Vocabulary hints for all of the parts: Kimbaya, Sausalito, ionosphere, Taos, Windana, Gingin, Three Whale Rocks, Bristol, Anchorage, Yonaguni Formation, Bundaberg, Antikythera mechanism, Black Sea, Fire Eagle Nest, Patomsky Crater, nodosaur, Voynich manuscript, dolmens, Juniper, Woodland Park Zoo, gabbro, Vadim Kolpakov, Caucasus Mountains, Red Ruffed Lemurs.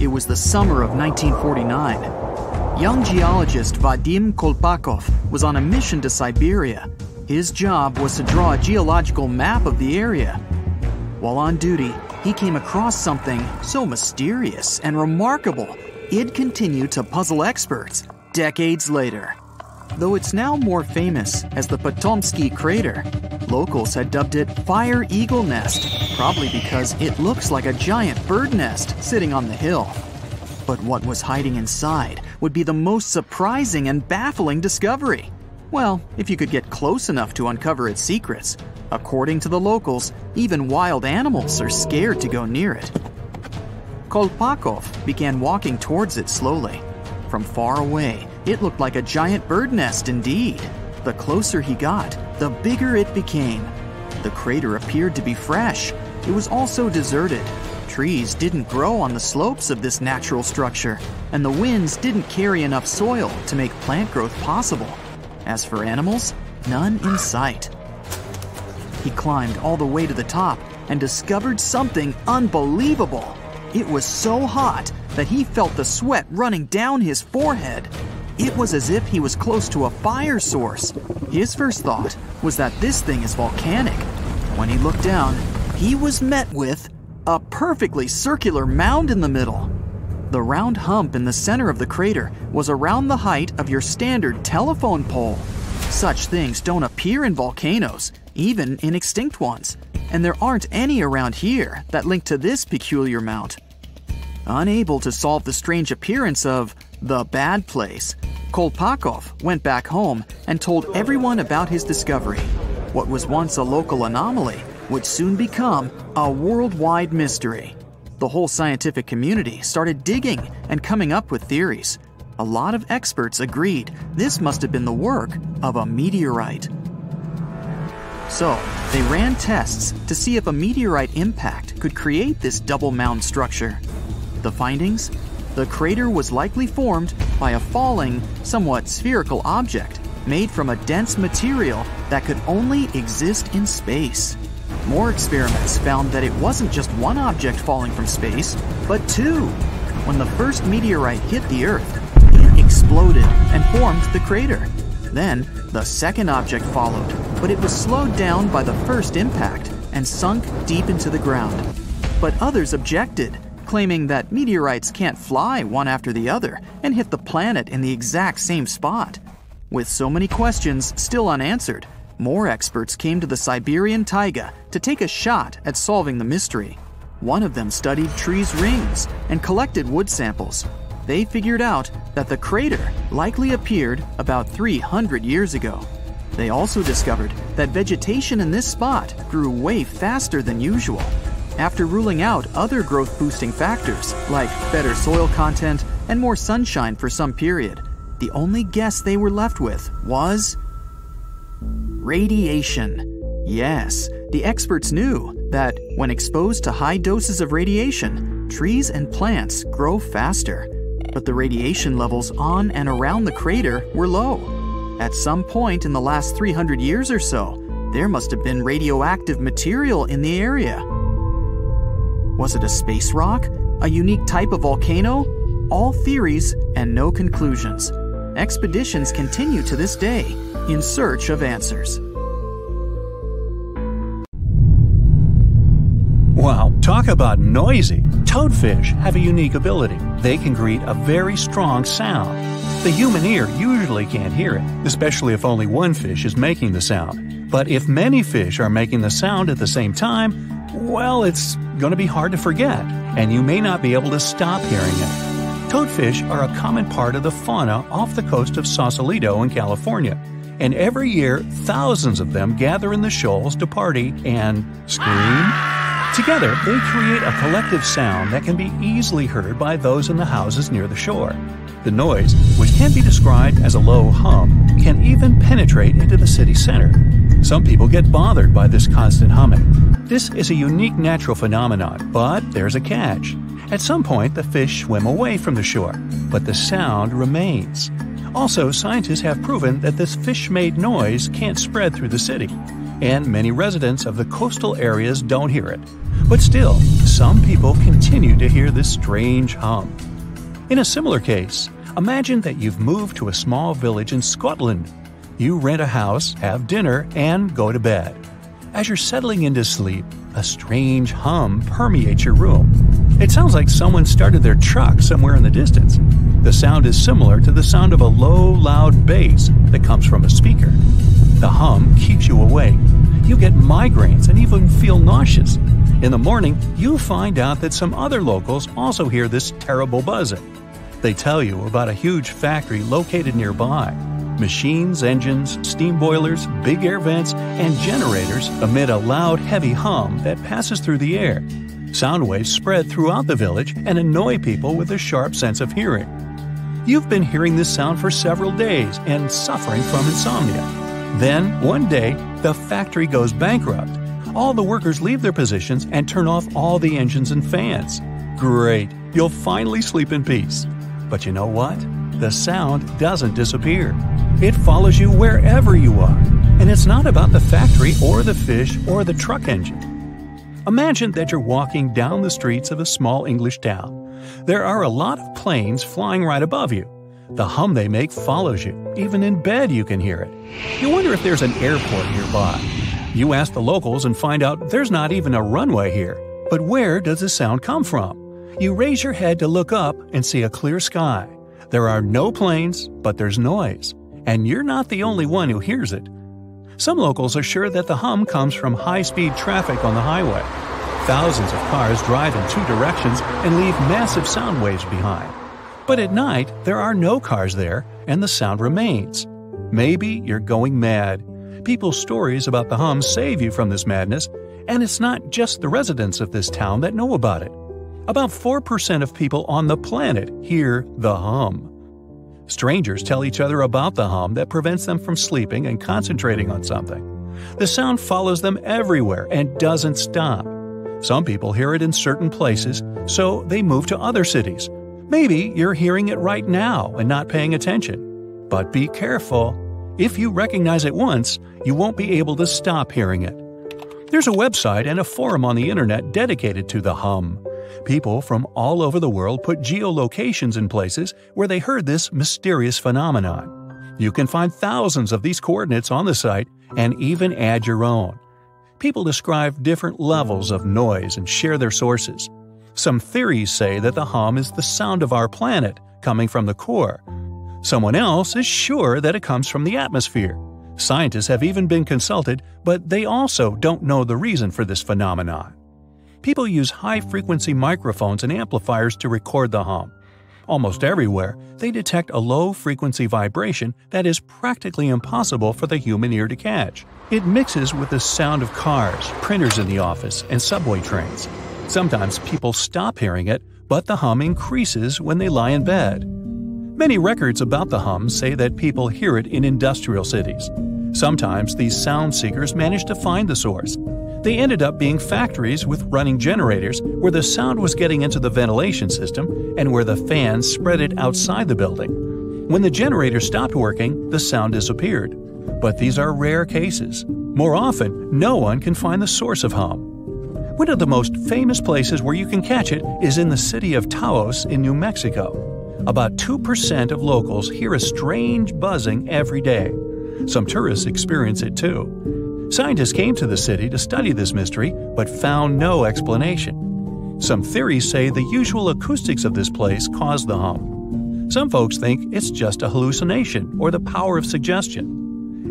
It was the summer of 1949. Young geologist Vadim Kolpakov was on a mission to Siberia. His job was to draw a geological map of the area. While on duty, he came across something so mysterious and remarkable, it continued to puzzle experts decades later. Though it's now more famous as the Patomsky Crater, locals had dubbed it Fire Eagle Nest, probably because it looks like a giant bird nest sitting on the hill. But what was hiding inside would be the most surprising and baffling discovery. Well, if you could get close enough to uncover its secrets. According to the locals, even wild animals are scared to go near it. Kolpakov began walking towards it slowly. From far away, it looked like a giant bird nest indeed. The closer he got, the bigger it became. The crater appeared to be fresh. It was also deserted. Trees didn't grow on the slopes of this natural structure, and the winds didn't carry enough soil to make plant growth possible. As for animals, none in sight. He climbed all the way to the top and discovered something unbelievable. It was so hot that he felt the sweat running down his forehead. It was as if he was close to a fire source. His first thought was that this thing is volcanic. When he looked down, he was met with a perfectly circular mound in the middle. The round hump in the center of the crater was around the height of your standard telephone pole. Such things don't appear in volcanoes, even in extinct ones. And there aren't any around here that link to this peculiar mount. Unable to solve the strange appearance of the bad place, Kolpakov went back home and told everyone about his discovery. What was once a local anomaly would soon become a worldwide mystery. The whole scientific community started digging and coming up with theories. A lot of experts agreed this must have been the work of a meteorite. So, they ran tests to see if a meteorite impact could create this double mound structure. The findings? The crater was likely formed by a falling, somewhat spherical object made from a dense material that could only exist in space. More experiments found that it wasn't just one object falling from space, but two. When the first meteorite hit the Earth, it exploded and formed the crater. Then, the second object followed, but it was slowed down by the first impact and sunk deep into the ground. But others objected, claiming that meteorites can't fly one after the other and hit the planet in the exact same spot. With so many questions still unanswered, more experts came to the Siberian taiga to take a shot at solving the mystery. One of them studied trees' rings and collected wood samples. They figured out that the crater likely appeared about 300 years ago. They also discovered that vegetation in this spot grew way faster than usual. After ruling out other growth-boosting factors like better soil content and more sunshine for some period, the only guess they were left with was radiation. Yes, the experts knew that when exposed to high doses of radiation, trees and plants grow faster. But the radiation levels on and around the crater were low. At some point in the last 300 years or so, there must have been radioactive material in the area. Was it a space rock? A unique type of volcano? All theories and no conclusions. Expeditions continue to this day in search of answers. Wow, talk about noisy. Toadfish have a unique ability. They can create a very strong sound. The human ear usually can't hear it, especially if only one fish is making the sound. But if many fish are making the sound at the same time, well, it's going to be hard to forget, and you may not be able to stop hearing it. Toadfish are a common part of the fauna off the coast of Sausalito in California. And every year, thousands of them gather in the shoals to party and scream. Together, they create a collective sound that can be easily heard by those in the houses near the shore. The noise, which can be described as a low hum, can even penetrate into the city center. Some people get bothered by this constant humming. This is a unique natural phenomenon, but there's a catch. At some point, the fish swim away from the shore, but the sound remains. Also, scientists have proven that this fish-made noise can't spread through the city, and many residents of the coastal areas don't hear it. But still, some people continue to hear this strange hum. In a similar case, imagine that you've moved to a small village in Scotland. You rent a house, have dinner, and go to bed. As you're settling into sleep, a strange hum permeates your room. It sounds like someone started their truck somewhere in the distance. The sound is similar to the sound of a low, loud bass that comes from a speaker. The hum keeps you awake. You get migraines and even feel nauseous. In the morning, you find out that some other locals also hear this terrible buzzing. They tell you about a huge factory located nearby. Machines, engines, steam boilers, big air vents, and generators emit a loud, heavy hum that passes through the air. Sound waves spread throughout the village and annoy people with a sharp sense of hearing. You've been hearing this sound for several days and suffering from insomnia. Then, one day, the factory goes bankrupt. All the workers leave their positions and turn off all the engines and fans. Great! You'll finally sleep in peace. But you know what? The sound doesn't disappear. It follows you wherever you are. And it's not about the factory or the fish or the truck engine. Imagine that you're walking down the streets of a small English town. There are a lot of planes flying right above you. The hum they make follows you. Even in bed you can hear it. You wonder if there's an airport nearby. You ask the locals and find out there's not even a runway here. But where does the sound come from? You raise your head to look up and see a clear sky. There are no planes, but there's noise. And you're not the only one who hears it. Some locals are sure that the hum comes from high-speed traffic on the highway. Thousands of cars drive in two directions and leave massive sound waves behind. But at night, there are no cars there, and the sound remains. Maybe you're going mad. People's stories about the hum save you from this madness, and it's not just the residents of this town that know about it. About 4% of people on the planet hear the hum. Strangers tell each other about the hum that prevents them from sleeping and concentrating on something. The sound follows them everywhere and doesn't stop. Some people hear it in certain places, so they move to other cities. Maybe you're hearing it right now and not paying attention. But be careful. If you recognize it once, you won't be able to stop hearing it. There's a website and a forum on the internet dedicated to the hum. People from all over the world put geolocations in places where they heard this mysterious phenomenon. You can find thousands of these coordinates on the site and even add your own. People describe different levels of noise and share their sources. Some theories say that the hum is the sound of our planet coming from the core. Someone else is sure that it comes from the atmosphere. Scientists have even been consulted, but they also don't know the reason for this phenomenon. People use high-frequency microphones and amplifiers to record the hum. Almost everywhere, they detect a low-frequency vibration that is practically impossible for the human ear to catch. It mixes with the sound of cars, printers in the office, and subway trains. Sometimes people stop hearing it, but the hum increases when they lie in bed. Many records about the hum say that people hear it in industrial cities. Sometimes these sound seekers manage to find the source. They ended up being factories with running generators where the sound was getting into the ventilation system and where the fans spread it outside the building. When the generator stopped working, the sound disappeared. But these are rare cases. More often, no one can find the source of hum. One of the most famous places where you can catch it is in the city of Taos in New Mexico. About 2% of locals hear a strange buzzing every day. Some tourists experience it too. Scientists came to the city to study this mystery, but found no explanation. Some theories say the usual acoustics of this place cause the hum. Some folks think it's just a hallucination or the power of suggestion.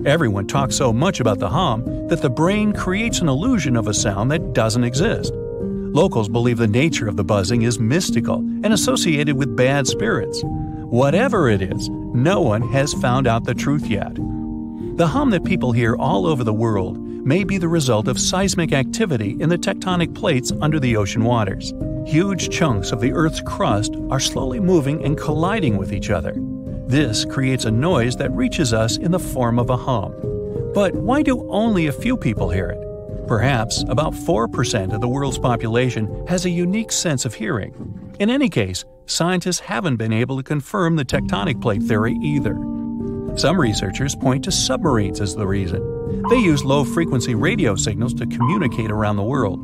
Everyone talks so much about the hum that the brain creates an illusion of a sound that doesn't exist. Locals believe the nature of the buzzing is mystical and associated with bad spirits. Whatever it is, no one has found out the truth yet. The hum that people hear all over the world may be the result of seismic activity in the tectonic plates under the ocean waters. Huge chunks of the Earth's crust are slowly moving and colliding with each other. This creates a noise that reaches us in the form of a hum. But why do only a few people hear it? Perhaps about 4% of the world's population has a unique sense of hearing. In any case, scientists haven't been able to confirm the tectonic plate theory either. Some researchers point to submarines as the reason. They use low-frequency radio signals to communicate around the world.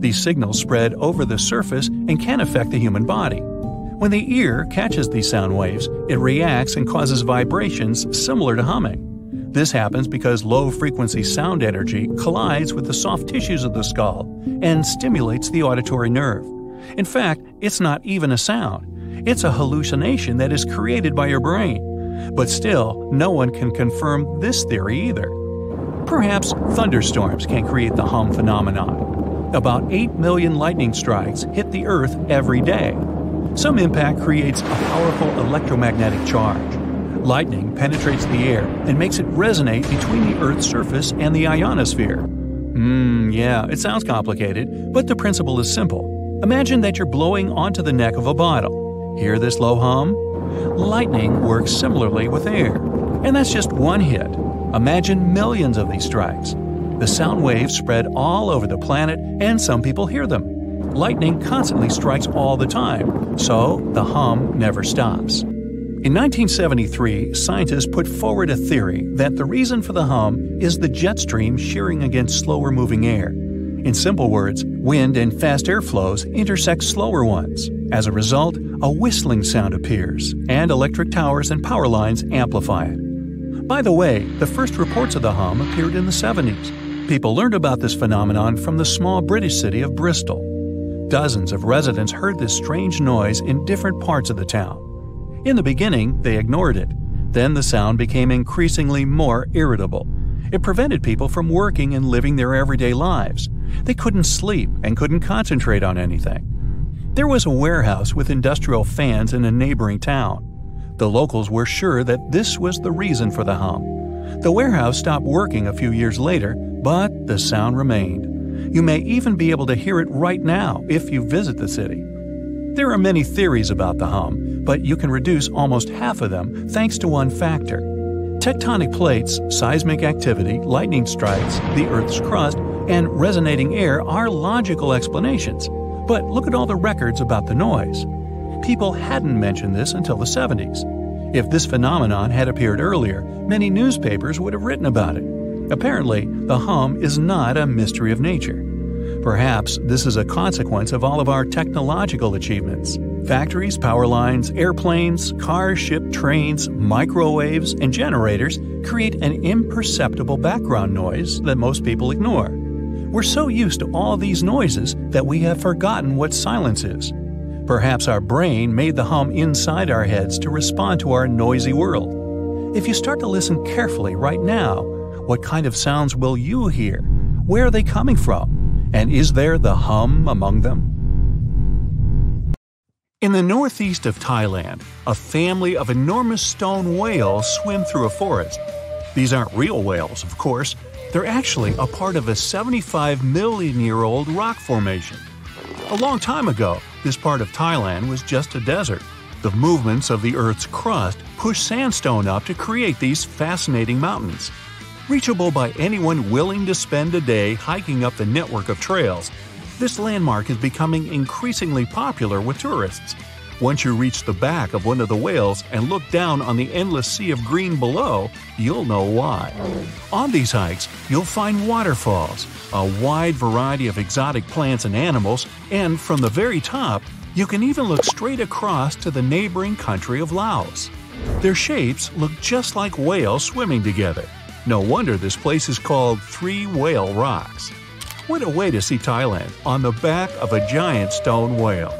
These signals spread over the surface and can affect the human body. When the ear catches these sound waves, it reacts and causes vibrations similar to humming. This happens because low-frequency sound energy collides with the soft tissues of the skull and stimulates the auditory nerve. In fact, it's not even a sound. It's a hallucination that is created by your brain. But still, no one can confirm this theory either. Perhaps thunderstorms can create the hum phenomenon. About 8 million lightning strikes hit the Earth every day. Some impact creates a powerful electromagnetic charge. Lightning penetrates the air and makes it resonate between the Earth's surface and the ionosphere. Yeah, it sounds complicated, but the principle is simple. Imagine that you're blowing onto the neck of a bottle. Hear this low hum? Lightning works similarly with air. And that's just one hit. Imagine millions of these strikes. The sound waves spread all over the planet, and some people hear them. Lightning constantly strikes all the time, so the hum never stops. In 1973, scientists put forward a theory that the reason for the hum is the jet stream shearing against slower-moving air. In simple words, wind and fast air flows intersect slower ones. As a result, a whistling sound appears, and electric towers and power lines amplify it. By the way, the first reports of the hum appeared in the 70s. People learned about this phenomenon from the small British city of Bristol. Dozens of residents heard this strange noise in different parts of the town. In the beginning, they ignored it. Then the sound became increasingly more irritable. It prevented people from working and living their everyday lives. They couldn't sleep and couldn't concentrate on anything. There was a warehouse with industrial fans in a neighboring town. The locals were sure that this was the reason for the hum. The warehouse stopped working a few years later, but the sound remained. You may even be able to hear it right now if you visit the city. There are many theories about the hum, but you can reduce almost half of them thanks to one factor. Tectonic plates, seismic activity, lightning strikes, the Earth's crust, and resonating air are logical explanations. But look at all the records about the noise. People hadn't mentioned this until the 70s. If this phenomenon had appeared earlier, many newspapers would have written about it. Apparently, the hum is not a mystery of nature. Perhaps this is a consequence of all of our technological achievements. Factories, power lines, airplanes, cars, ships, trains, microwaves, and generators create an imperceptible background noise that most people ignore. We're so used to all these noises that we have forgotten what silence is. Perhaps our brain made the hum inside our heads to respond to our noisy world. If you start to listen carefully right now, what kind of sounds will you hear? Where are they coming from? And is there the hum among them? In the northeast of Thailand, a family of enormous stone whales swim through a forest. These aren't real whales, of course. They're actually a part of a 75 million-year-old rock formation. A long time ago, this part of Thailand was just a desert. The movements of the Earth's crust push sandstone up to create these fascinating mountains. Reachable by anyone willing to spend a day hiking up the network of trails, this landmark is becoming increasingly popular with tourists. Once you reach the back of one of the whales and look down on the endless sea of green below, you'll know why. On these hikes, you'll find waterfalls, a wide variety of exotic plants and animals, and from the very top, you can even look straight across to the neighboring country of Laos. Their shapes look just like whales swimming together. No wonder this place is called Three Whale Rocks. What a way to see Thailand, on the back of a giant stone whale.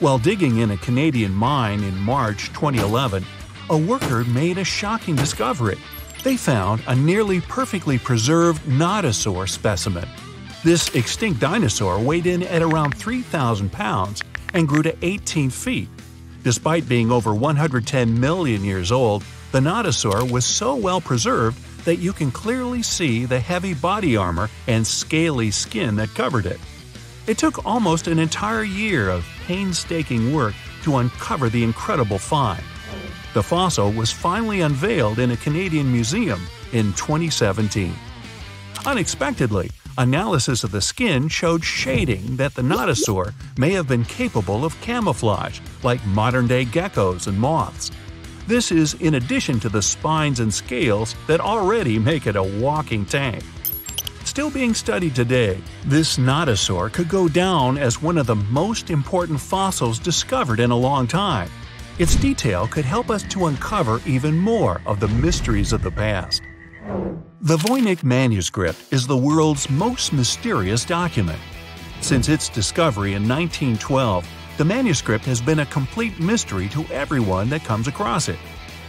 While digging in a Canadian mine in March 2011, a worker made a shocking discovery. They found a nearly perfectly preserved nodosaur specimen. This extinct dinosaur weighed in at around 3,000 pounds and grew to 18 feet. Despite being over 110 million years old, the nodosaur was so well preserved that you can clearly see the heavy body armor and scaly skin that covered it. It took almost an entire year of painstaking work to uncover the incredible find. The fossil was finally unveiled in a Canadian museum in 2017. Unexpectedly, analysis of the skin showed shading that the nodosaur may have been capable of camouflage, like modern-day geckos and moths. This is in addition to the spines and scales that already make it a walking tank. still being studied today. This nodosaur could go down as one of the most important fossils discovered in a long time. Its detail could help us to uncover even more of the mysteries of the past. The Voynich manuscript is the world's most mysterious document. Since its discovery in 1912, the manuscript has been a complete mystery to everyone that comes across it.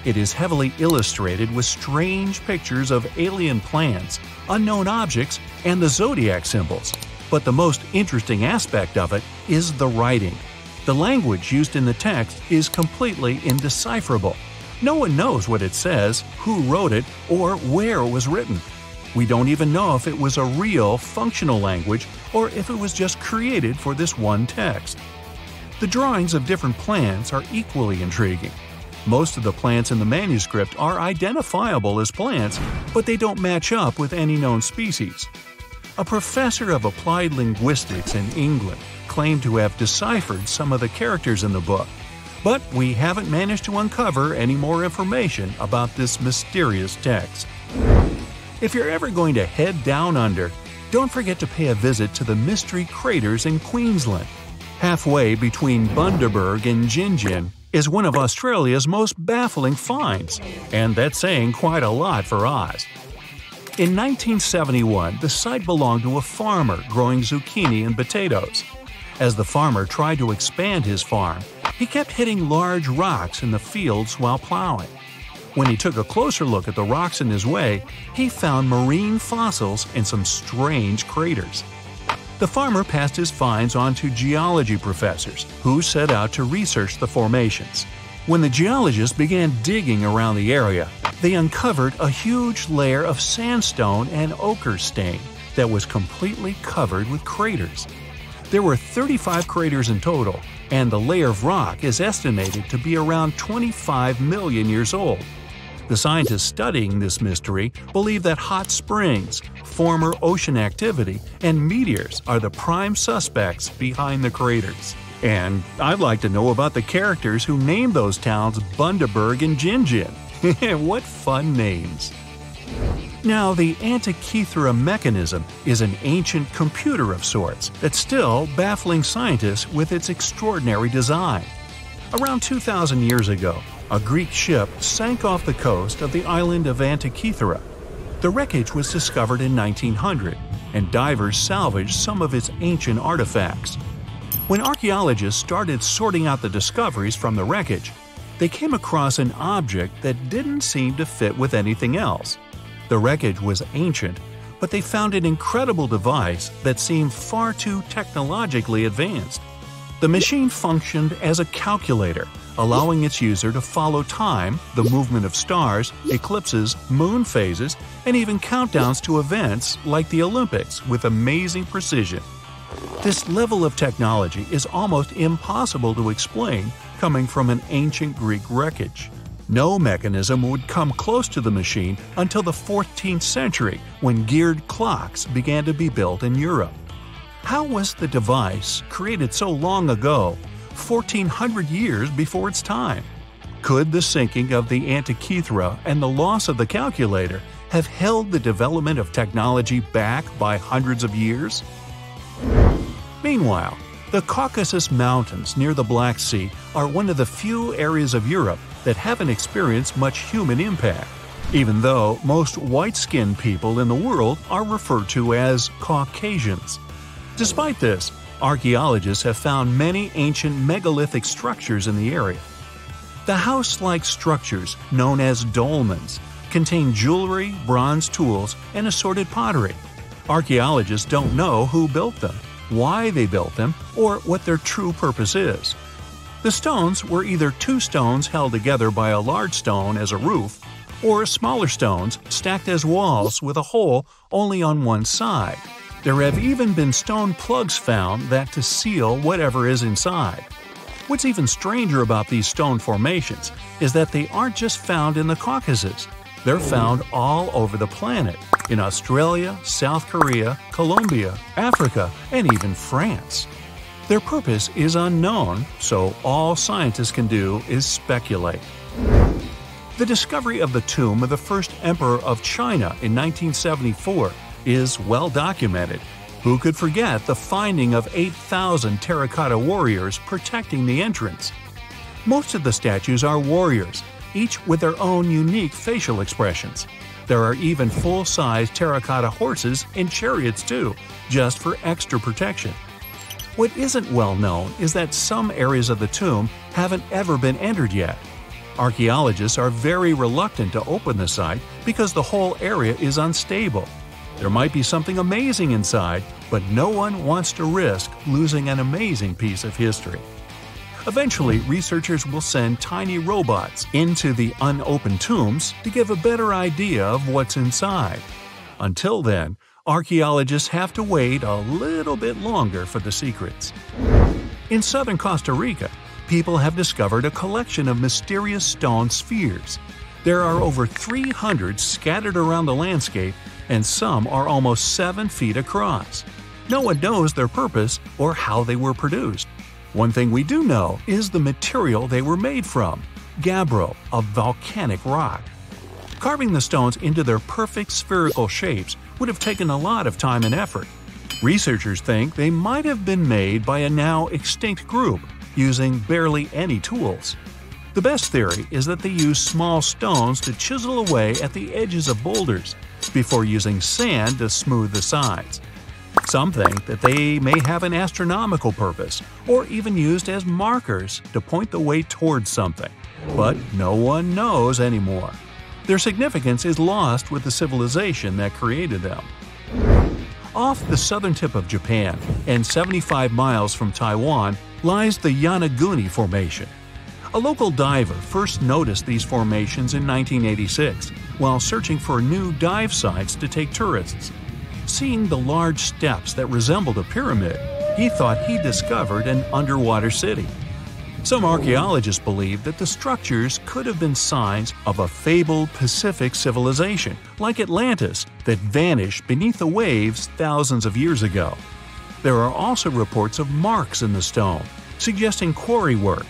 It is heavily illustrated with strange pictures of alien plants, unknown objects, and the zodiac symbols. But the most interesting aspect of it is the writing. The language used in the text is completely indecipherable. No one knows what it says, who wrote it, or where it was written. We don't even know if it was a real, functional language or if it was just created for this one text. The drawings of different plants are equally intriguing. Most of the plants in the manuscript are identifiable as plants, but they don't match up with any known species. A professor of applied linguistics in England claimed to have deciphered some of the characters in the book, but we haven't managed to uncover any more information about this mysterious text. If you're ever going to head down under, don't forget to pay a visit to the mystery craters in Queensland. Halfway between Bundaberg and Gingin is one of Australia's most baffling finds, and that's saying quite a lot for Oz. In 1971, the site belonged to a farmer growing zucchini and potatoes. As the farmer tried to expand his farm, he kept hitting large rocks in the fields while plowing. When he took a closer look at the rocks in his way, he found marine fossils and some strange craters. The farmer passed his finds on to geology professors, who set out to research the formations. When the geologists began digging around the area, they uncovered a huge layer of sandstone and ochre stain that was completely covered with craters. There were 35 craters in total, and the layer of rock is estimated to be around 25 million years old. The scientists studying this mystery believe that hot springs, former ocean activity, and meteors are the prime suspects behind the craters. And I'd like to know about the characters who named those towns Bundaberg and Gingin. What fun names! Now, the Antikythera mechanism is an ancient computer of sorts that's still baffling scientists with its extraordinary design. Around 2,000 years ago, a Greek ship sank off the coast of the island of Antikythera. The wreckage was discovered in 1900, and divers salvaged some of its ancient artifacts. When archaeologists started sorting out the discoveries from the wreckage, they came across an object that didn't seem to fit with anything else. The wreckage was ancient, but they found an incredible device that seemed far too technologically advanced. The machine functioned as a calculator, allowing its user to follow time, the movement of stars, eclipses, moon phases, and even countdowns to events like the Olympics with amazing precision. This level of technology is almost impossible to explain coming from an ancient Greek wreckage. No mechanism would come close to the machine until the 14th century, when geared clocks began to be built in Europe. How was the device, created so long ago, 1,400 years before its time? Could the sinking of the Antikythera and the loss of the calculator have held the development of technology back by hundreds of years? Meanwhile, the Caucasus Mountains near the Black Sea are one of the few areas of Europe that haven't experienced much human impact, even though most white-skinned people in the world are referred to as Caucasians. Despite this, archaeologists have found many ancient megalithic structures in the area. The house-like structures, known as dolmens, contain jewelry, bronze tools, and assorted pottery. Archaeologists don't know who built them, why they built them, or what their true purpose is. The stones were either two stones held together by a large stone as a roof, or smaller stones stacked as walls with a hole only on one side. There have even been stone plugs found that to seal whatever is inside. What's even stranger about these stone formations is that they aren't just found in the Caucasus. They're found all over the planet – in Australia, South Korea, Colombia, Africa, and even France. Their purpose is unknown, so all scientists can do is speculate. The discovery of the tomb of the first emperor of China in 1974 is well documented. Who could forget the finding of 8,000 terracotta warriors protecting the entrance? Most of the statues are warriors, each with their own unique facial expressions. There are even full-size terracotta horses and chariots too, just for extra protection. What isn't well known is that some areas of the tomb haven't ever been entered yet. Archaeologists are very reluctant to open the site because the whole area is unstable. There might be something amazing inside, but no one wants to risk losing an amazing piece of history. Eventually, researchers will send tiny robots into the unopened tombs to give a better idea of what's inside. Until then, archaeologists have to wait a little bit longer for the secrets. In southern Costa Rica, people have discovered a collection of mysterious stone spheres. There are over 300 scattered around the landscape, and some are almost 7 feet across. No one knows their purpose or how they were produced. One thing we do know is the material they were made from – gabbro, a volcanic rock. Carving the stones into their perfect spherical shapes would have taken a lot of time and effort. Researchers think they might have been made by a now extinct group, using barely any tools. The best theory is that they used small stones to chisel away at the edges of boulders, before using sand to smooth the sides. Some think that they may have an astronomical purpose, or even used as markers to point the way towards something. But no one knows anymore. Their significance is lost with the civilization that created them. Off the southern tip of Japan, and 75 miles from Taiwan, lies the Yonaguni Formation. A local diver first noticed these formations in 1986 while searching for new dive sites to take tourists. Seeing the large steps that resembled a pyramid, he thought he discovered an underwater city. Some archaeologists believe that the structures could have been signs of a fabled Pacific civilization, like Atlantis, that vanished beneath the waves thousands of years ago. There are also reports of marks in the stone, suggesting quarry work.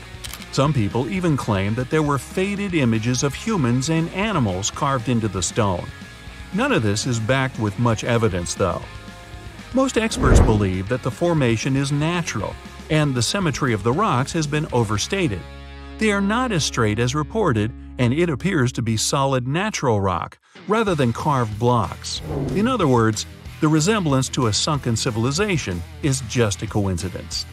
Some people even claim that there were faded images of humans and animals carved into the stone. None of this is backed with much evidence, though. Most experts believe that the formation is natural, and the symmetry of the rocks has been overstated. They are not as straight as reported, and it appears to be solid natural rock, rather than carved blocks. In other words, the resemblance to a sunken civilization is just a coincidence.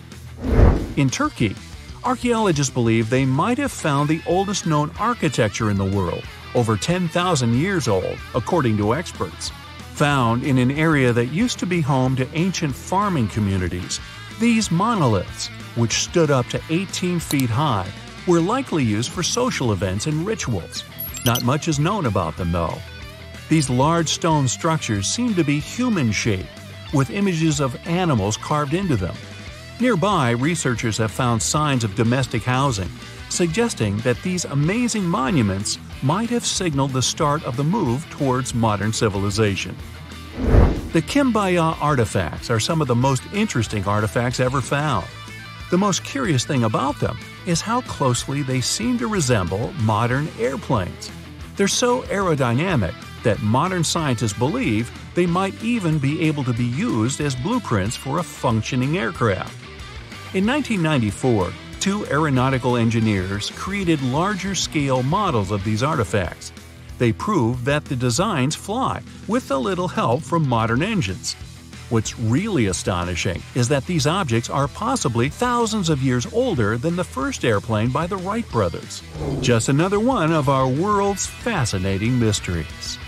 In Turkey, archaeologists believe they might have found the oldest known architecture in the world, over 10,000 years old, according to experts. Found in an area that used to be home to ancient farming communities, these monoliths, which stood up to 18 feet high, were likely used for social events and rituals. Not much is known about them, though. These large stone structures seem to be human-shaped, with images of animals carved into them. Nearby, researchers have found signs of domestic housing, suggesting that these amazing monuments might have signaled the start of the move towards modern civilization. The Kimbaya artifacts are some of the most interesting artifacts ever found. The most curious thing about them is how closely they seem to resemble modern airplanes. They're so aerodynamic that modern scientists believe they might even be able to be used as blueprints for a functioning aircraft. In 1994, two aeronautical engineers created larger-scale models of these artifacts. They proved that the designs fly, with a little help from modern engines. What's really astonishing is that these objects are possibly thousands of years older than the first airplane by the Wright brothers. Just another one of our world's fascinating mysteries.